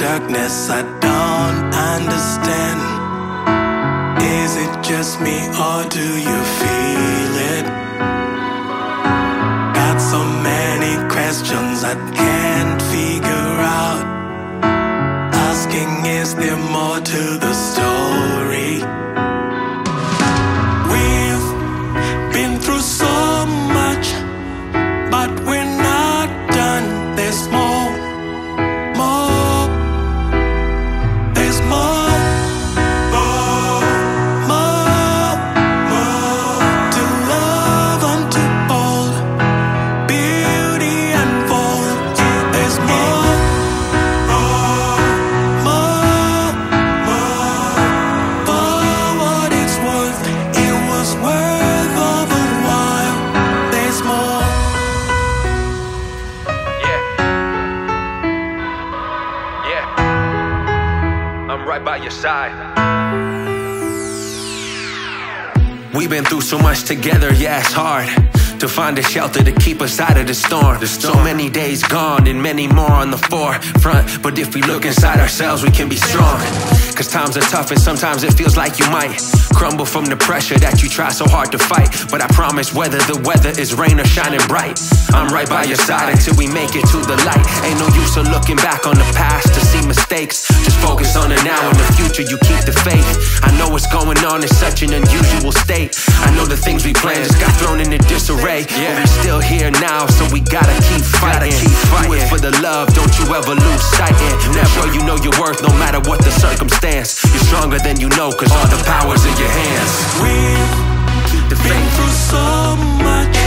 darkness I don't understand. Is it just me or do you feel it? Got so many questions I can't figure out. Asking, is there more to the story? We've been through so much, but we're not done. There's side. We've been through so much together, yeah, it's hard to find a shelter to keep us out of the storm. So many days gone and many more on the forefront. But if we look inside ourselves, we can be strong. Cause times are tough and sometimes it feels like you might crumble from the pressure that you try so hard to fight. But I promise whether the weather is rain or shining bright, I'm right by your side until we make it to the light. Ain't no use of looking back on the past to see mistakes. Just focus on the now and the future, you keep the faith. I know what's going on is such an unusual state. I know the things we planned just got thrown into disarray. But we're still here now, so we gotta keep fighting. Do it for the love, don't you ever lose sight. Make sure you know your worth no matter what the circumstance. You're stronger than you know, cause all the power's in your hands. We've been through so much.